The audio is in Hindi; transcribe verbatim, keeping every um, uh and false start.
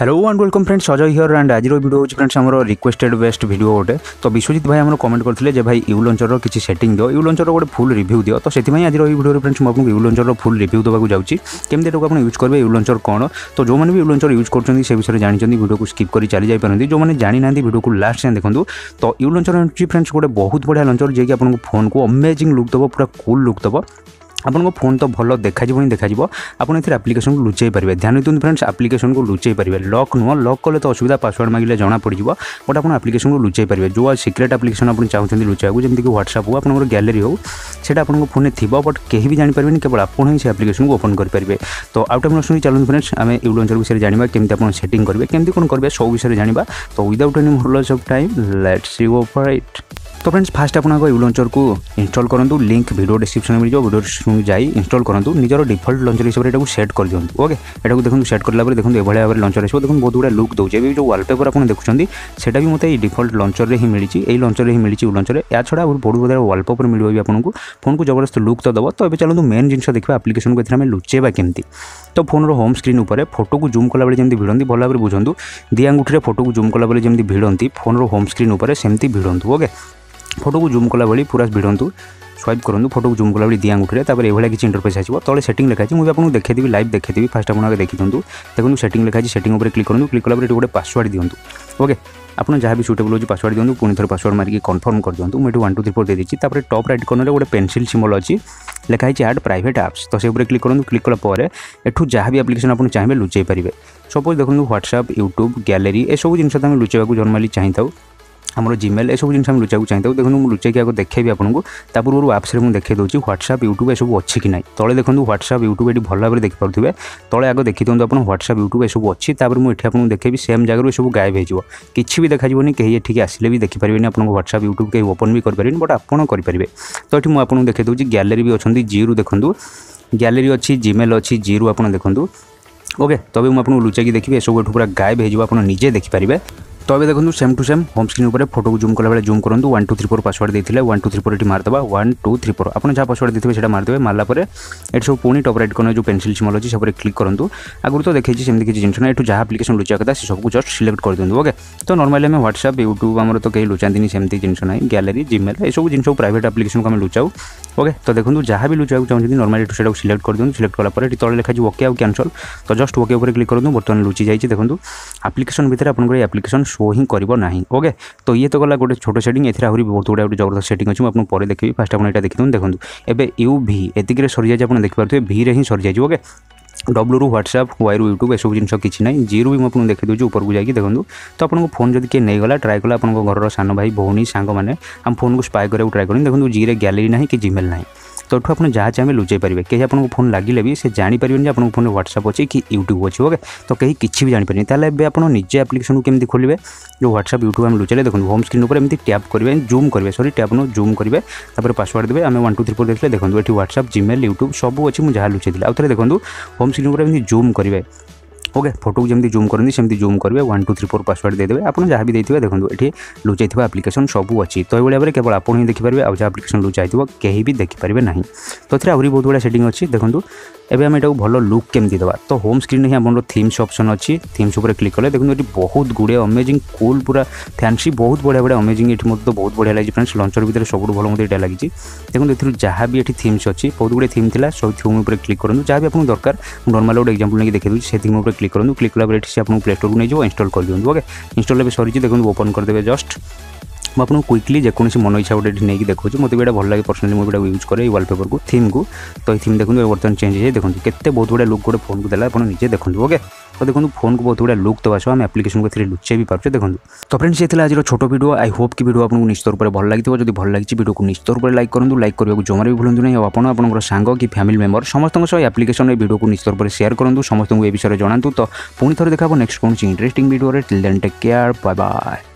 Hello and welcome friends Ajay here and आज वीडियो होची फ्रेंड्स हमरो रिक्वेस्टेड बेस्ट वीडियो होटे तो विश्वजीत भाई हमरो कमेंट करथिले जे भाई यू लॉन्चर रो किछि सेटिंग दियो यू लॉन्चर रो गोटे फुल रिव्यू दियो तो सेति भाई आज रो वीडियो रे फ्रेंड्स हम आपन यू लॉन्चर रो फुल रिव्यू दबाकू जाउची केमते लोग आपन यूज करबे यू लॉन्चर कोन तो जो माने भी यू लॉन्चर यूज करछन से विषय जानि चंदी वीडियो को स्किप करी चली जाय परंती जो माने जानि नांदी वीडियो को लास्ट से देखंतु तो यू लॉन्चर एंट्री फ्रेंड्स गोटे बहुत बढ़िया लॉन्चर जे कि आपन को फोन को अमेजिंग लुक दबो पूरा कूल लुक दबो आपको फोन तो भल देखा देखा आपड़ ये आप्लिकेसन को लुचाई पारे ध्यान दिखाते फ्रेंड्स आप्लिकेसन को लुचाई पारे लॉक नुह लॉक कले तो असुविधा पासवर्ड मांगे जना पड़ जाए बट आप आप्लिकेसन को लुचाई पारे जो सिक्रेट आप्लिकेसन आप चाहते लुचा को जमीक व्हाट्सएप हो आपंकर गैलेरी होता आपको फोन थोड़ा बट कहीं भी जापारे केवल आपड़ ही आप्लिकेसन को ओपन करेंगे तो आउट ऑफ शुणी चलते फ्रेंड्स आम यू लॉन्चर विषय जाना केमी आप सेटिंग करेंगे केमी कौन करेंगे सब विषय जाना तो without any more loss of time let's go for it. तो फ्रेंड्स फास्ट आप यू लॉन्चर को इंस्टॉल करूँ लिंक वीडियो डिस्क्रिप्शन में जो वीडियो डिस्क्रिप्शन जाए इंस्टॉल करूँ निजर डिफॉल्ट लॉन्चर हिसाब से सेट कर दिखाँ ओके यहाँ देखो सेट कला देखो ये भाव में लॉन्चर आसो देखो बहुत गुड़ा लुक दूसरे भी जो वालपेपर आपने देखते सेटा भी मतलब डिफॉल्ट लॉन्चर ही मिली यही लॉन्चर ही मिली यू लॉन्चर या छड़ा बहुत बड़ा वालपेपर मिल भी आपको फोन को जबरदस्त लुक तो दब तो ये चलो मेन जिन देखा आप्लिकेसन को एमें लुचेबा केमती तो फोन होम स्क्रीन पर फोटो को जूम कला जमी भिड़ती भल भाव में बुझुँ दी आंगुठी फोटो को जूम कला जमी भिड़ती फोन होम स्क्रीन पर सेमती भिड़ू ओके फोटो को जूम कला पूरा भिड़ू स्वाइप करूँ फोटो को जूम कला दी आंगुठी तापर एभा किसी इंटरफेस आसो तले सेटिंग लिखा मुझे आपको देखेदेवी लाइव देखेदेवी फास्ट आपको देखी दिखाँ देखो सेटिंग लिखा सेटिंग पर क्लिक करूँ क्लिक कला गोटे पासवर्ड दिखाँ ओके आप जहाँ भी सुटेबल होगी पासवर्ड दिखाँ पुणी थोड़े पासवर्ड मारिक कन्फर्म कर दिखाँ मुझे वन टू थ्री फोर दे देती टॉप राइट कॉर्नर गोटे पेंसिल सिम्बल अच्छी लिखाई ऐड प्राइवेट एप्स तो से क्लिक करूँ क्लिक कलापर एठू जहाँ भी आप्लिकेसन आप चाहिए लुचाई पारे सपोज देखो व्हाट्सएप यूट्यूब गैलेरी एसबू जिन आम लुचाइबा जर्माली चाहिए हमरो जीमेल एसबू जिन लुचा को चाहिए देखो मुझे लुचाई आगे देखेबी आपको पूर्व एप्स में देखे दूसरी व्हाट्सएप यूट्यूब एसबू अच्छी कि ना तले देखो व्हाट्सएप यूट्यूब ये भल भाव में देखिपे तले आगे देखी दिखाँ आप व्हाट्सएप यूट्यूब एसबू अच्छी मुझे ये आपको देखेबी सेम जगह सब गायब हो किसी भी देखा कहीं ये आसे भी देखिपारे आपको व्हाट्सएप यूट्यूब कहीं ओपन भी करेंगे बट आपरे तो ये मुझे देखे दूसरी गैलेरी भी अच्छी जी रु देखूँ गैलेरी अच्छी जीमेल अच्छी जी रु आप देखूँ ओके तब मुझे लुचाई देखिए एसबू पूरा गायब हो निजे देखिपारे तो अभी देखो same to same home screen पर फोटो को जूम कला बेले जूम करूँ one two three four password देते वन टू थ्री फोर ये मारदा वन टू थ्री फोर आपड़ जहाँ पासवर्ड देते हैं मारदे मारापर ये सब पुणी टॉप राइट कॉर्नर जो पेंसिल सिम्बल अच्छी सब क्लिक करूँ आगुरी तो देखिए सेमती किसी जिन ना ये जहाँ आप्लिकेसन लुचा कदा से सबको जस्ट सिलेक्ट कर दिखाँ ओके तो नॉर्मली आम व्हाट्सएप यूट्यूब आम तो कहीं लुचाती सेमती जिन ना गैलेरी जीमेल ये सब जिन प्राइवेट आप्लिकेसन को आम लुचाऊ ओके तो देखो जहाँ भी लुचाक चाहते नॉर्मली से सिलेक्ट कर दिखाँ सिलेक्ट कलापर ये तले लिखाई ओके आउ कैंसल तो जस्ट ओके ऊपर क्लिक करूँ बर्तमान लुची जाइए देखो आप्लिकेसन भर आप आप्लिकेसन शो ही करिबो नहीं ओके तो ये तो गला गोटे छोटो सेटिंग एथिरा आहुरी बहुत गुड़ा गोटे जबरदस्त सेटिंग अच्छी आपन पर देखिबी फास्ट आपन एटा देखि दोन देखंतु एबे यू भी एतिकरे सरि जाय आपन देखि पारथु भी रे ही सरि जाय ओके डब्ल्यू रु व्हाट्सएप वाई रु यूट्यूब एसबू जिन किसी ना जी रु भी मुझे आपको देखी दूसरी ऊपर को जाइए देखो तो आपको फोन जब किए नहींगला ट्राए कला आप घर सान भाई भौणी सांग मैंने आम फोन को स्पाय करा ट्राए करें देखो जी रे गैलेरी ना कि जीमेल ना तो ठूँ आप जहाँ चाहिए लुचाई पारे कहीं आपको फोन लगे भी से जापारे आप फोन व्हाट्सएप अच्छी कि यूट्यूब अच्छी ओके तो कहीं किसी भी जापारे तालोले आप निजे आप्लिकेसन को खोलेंगे जो व्हाट्सएप यूट्यूब आम लुचाइले देखो होम स्क्रीन पर एमती टैप करेंगे जूम करेंगे सॉरी टैप नो जूम करेंगे तापर पासवर्ड देते आम वन टू थ्री फोर देखे देखो ये व्हाट्सएप जीमेल यूट्यूब सब अच्छी मुझे जहाँ लुचाई आउ थे देखो होम स्क्रीन पर एमती जूम करेंगे ओके फोटो को जमी जूम करती सेमती जूम करेंगे one two three four password देते आप जहाँ भी देते देखो ये लुचाई आप्लिकेसन सबू अच्छी तो ये भाव केवल आप देखिपारे आज आप्लिकेसन लुचाई कहीं भी देखिपारे ना तो ये आहुरी बहुत गुड़ा सेटिंग अच्छी देखो एवं आम यहाँ भल लुक केमती देवा तो होम स्क्रीन ही आम थीम्स ऑप्शन अच्छी थीम्स पर क्लिक कले देखो ये बहुत गुड़िया अमेजिंग कूल पूरा फैंसी बहुत बढ़िया बढ़िया अमेजिंग ये मतलब बहुत बढ़िया लगी फ्रेंड्स लॉन्चर भर सब भल मतलब यहाँ लगी देखो ये जहाँ भी ये थीम्स अच्छी बहुत गुड़े थीम था सब थीम पर क्लिक करूँ जहाँ भी आपको दरकार नॉर्मल गोटे एक्जाम्पल नहीं देखिए से थीम पर क्लिक करूँ क्लिक कला से आपको प्ले स्टोर को नहीं इंस्टॉल कर दिखाँ ओके इंस्टॉल भी सरी देखो ओपन करदे जस्ट मैं आपको क्विकली जेकोसी मन इच्छा गोटे नहीं देखो मतलब ये भल लगे पर्सनाली मुझे यूज करे वालपेपर को थीम को तो ये थीम देखो बर्तमान चेंज हो देखो केते बहुत गुड़ा लुक गोटे फोन को देला आप निजे देखो ओके तो देखो फोन को बहुत गुड़ा लुक दवा सब आम आप्लिकेसन को लुचाई भी पार्चे देखो तो फ्रेंड्स ये आज छोट वीडियो आई होप कि वीडियो आपको निश्चित रूप से भल लगी जब भल लगी वीडियो को निश्चित रूप से लाइक करूँ लाइक करने को जमार भी भूलु नहीं आपंकर सांग कि फैमिली मेम्बर समस्त आप्लिकेसन वीडियो को निश्चित रूप से शेयर करूँ समस्त ये विषय में जनातु तो पुणी थोड़े देखा नेक्स्ट कौन interesting video till then take care bye bye.